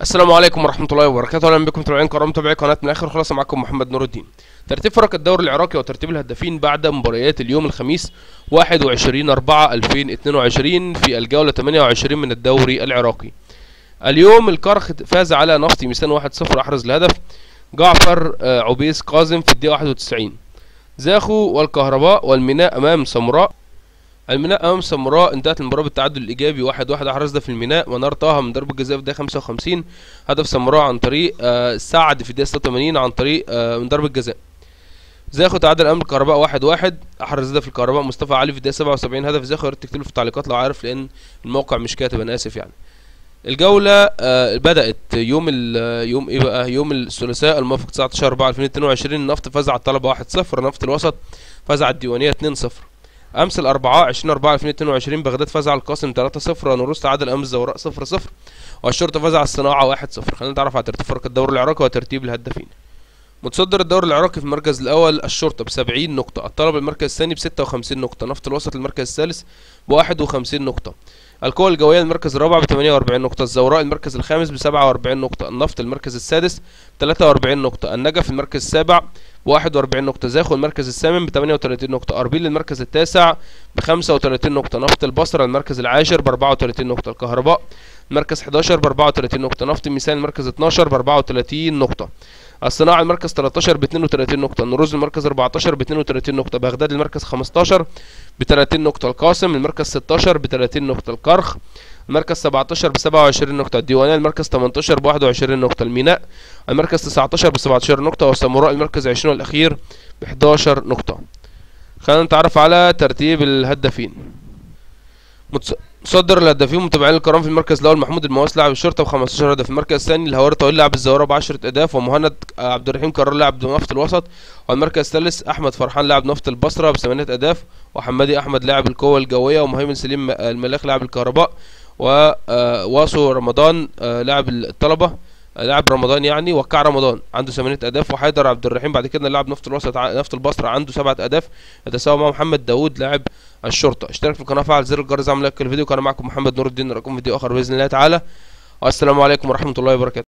السلام عليكم ورحمه الله وبركاته، اهلا بكم متابعين كرام متابعي قناه من الاخر. خلاص معاكم محمد نور الدين. ترتيب فرق الدوري العراقي وترتيب الهدافين بعد مباريات اليوم الخميس 21/4/2022 في الجوله 28 من الدوري العراقي. اليوم الكرخ فاز على نفط ميسان 1-0، احرز الهدف جعفر عبيس كاظم في الدقيقه 91. زاخو والكهرباء والميناء امام سمراء. الميناء امام سمراء انتهت المباراه بالتعادل الايجابي 1-1، احرز ده في الميناء ونار طه من ضربه جزاء في الدقيقه 55. هدف سمراء عن طريق سعد في الدقيقه 86 عن طريق من ضربه جزاء. زاخو تعادل امام الكهرباء 1-1، احرز ده في الكهرباء مصطفى علي في الدقيقه 77. هدف زاخو، يا ريت تكتبلي في التعليقات لو عارف لان الموقع مش كاتب، انا اسف يعني. الجوله بدات يوم ايه بقى، يوم الثلاثاء الموافق 19/4/2022. النفط فاز على الطلبه 1-0، نفط الوسط فاز على الديوانيه 2-0. امس الاربعاء 20/4/2022 بغداد فاز على القاسم 3-0، نروز تعادل امام الزوراء 0-0، والشرطه فاز على الصناعه 1-0. خلينا نتعرف على ترتيب فرق الدوري العراقي وترتيب الهدافين. متصدر الدوري العراقي في المركز الاول الشرطه ب 70 نقطه، الطلبه المركز الثاني ب 56 نقطه، نفط الوسط المركز الثالث ب 51 نقطه، القوة الجوية المركز الرابع ب 48 نقطة، الزوراء المركز الخامس ب 47 نقطة، النفط المركز السادس ب 43 نقطة، النجف المركز السابع ب 41 نقطة، زاخو المركز الثامن ب 38 نقطة، أربيل المركز التاسع ب 35 نقطة، نفط البصرة المركز العاشر ب 34 نقطة، الكهرباء المركز 11 ب 34 نقطة، نفط ميسان المركز 12 ب 34 نقطة، الصناعة المركز 13 ب 32 نقطة، نروز المركز 14 ب 32 نقطة، بغداد المركز 15 ب 30 نقطة، القاسم المركز 16 ب 30 نقطة، الكرخ المركز 17 ب 27 نقطة، الديوانية المركز 18 ب 21 نقطة، الميناء المركز 19 ب 17 نقطة، وساموراء المركز 20 الأخير ب 11 نقطة. خلينا نتعرف على ترتيب الهدافين. متصدر الهدافين متابعين الكرام في المركز الاول محمود المواس لاعب الشرطه ب 15 هدف، المركز الثاني الهواري الطويل لاعب الزوراء ب 10 اهداف، ومهند عبد الرحيم كرار لاعب نفط الوسط، والمركز الثالث احمد فرحان لاعب نفط البصره ب 8 اهداف، وحمادي احمد لاعب القوه الجويه، ومهيمن سليم الملاخ لاعب الكهرباء، وواسو رمضان لاعب الطلبه لاعب رمضان يعني، وقع رمضان عنده 8 اهداف، وحيدر عبد الرحيم بعد كده لاعب نفط الوسط نفط البصره عنده 7 اهداف، يتساوى مع محمد داوود لاعب الشرطه. اشترك في القناه فعل زر الجرس اعمل لايك للفيديو. كان معكم محمد نور الدين، نراكم فيديو اخر باذن الله تعالى، والسلام عليكم ورحمه الله وبركاته.